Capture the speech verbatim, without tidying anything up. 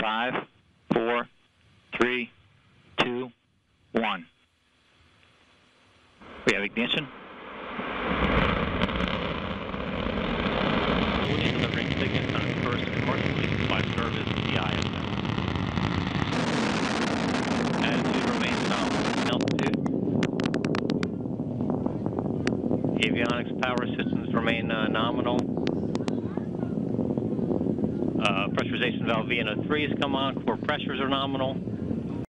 Five, four, three, two, one. We have ignition. Taking the ring signals on first emergency supply service to the I S S. As we remain down altitude, avionics power systems remain uh, nominal. Uh, pressurization valve V N O three has come on, core pressures are nominal.